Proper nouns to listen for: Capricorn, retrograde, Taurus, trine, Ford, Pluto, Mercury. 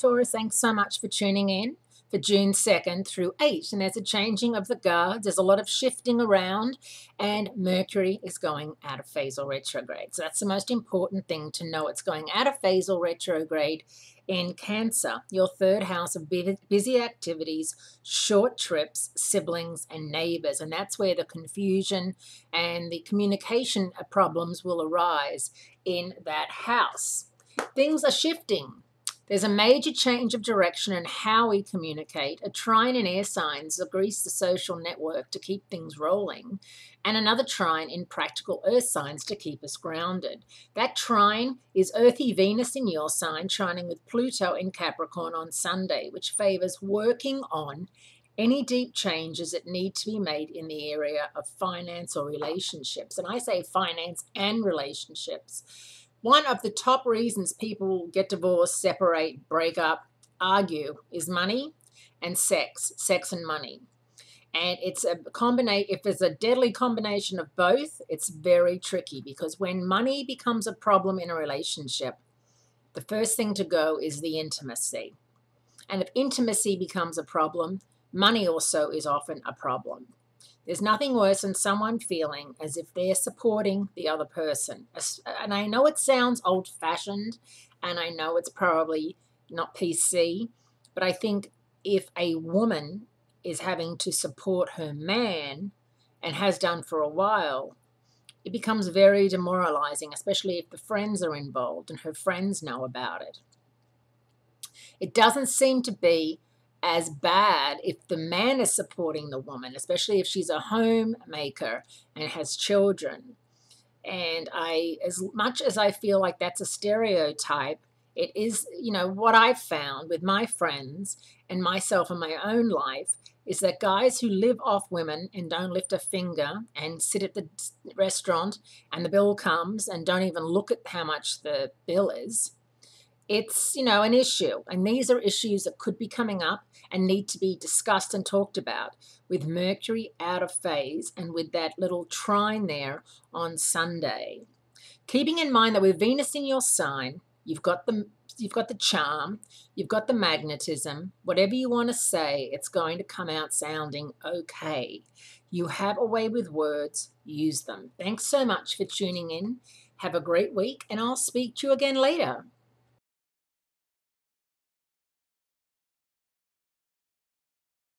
Taurus, thanks so much for tuning in for June 2nd through 8th. And there's a changing of the guards. There's a lot of shifting around, and Mercury is going out of phasal retrograde. So that's the most important thing to know. It's going out of phasal retrograde in Cancer, your third house of busy activities, short trips, siblings and neighbors. And that's where the confusion and the communication problems will arise in that house. Things are shifting. There's a major change of direction in how we communicate. A trine in air signs grease the social network to keep things rolling, and another trine in practical earth signs to keep us grounded. That trine is earthy Venus in your sign, trining with Pluto in Capricorn on Sunday, which favors working on any deep changes that need to be made in the area of finance or relationships. And I say finance and relationships. One of the top reasons people get divorced, separate, break up, argue is money and sex and money. And it's a combination. If there's a deadly combination of both, it's very tricky, because when money becomes a problem in a relationship, the first thing to go is the intimacy. And if intimacy becomes a problem, money also is often a problem. There's nothing worse than someone feeling as if they're supporting the other person. And I know it sounds old-fashioned, and I know it's probably not PC, but I think if a woman is having to support her man and has done for a while, it becomes very demoralizing, especially if the friends are involved and her friends know about it. It doesn't seem to be as bad if the man is supporting the woman, especially if she's a homemaker and has children. And as much as I feel like that's a stereotype, it is, you know, what I've found with my friends and myself in my own life is that guys who live off women and don't lift a finger and sit at the restaurant and the bill comes and don't even look at how much the bill is, it's, you know, an issue. And these are issues that could be coming up and need to be discussed and talked about. With Mercury out of phase and with that little trine there on Sunday, keeping in mind that with Venus in your sign, you've got the charm, you've got the magnetism. Whatever you want to say, it's going to come out sounding okay. You have a way with words. Use them. Thanks so much for tuning in. Have a great week, and I'll speak to you again later.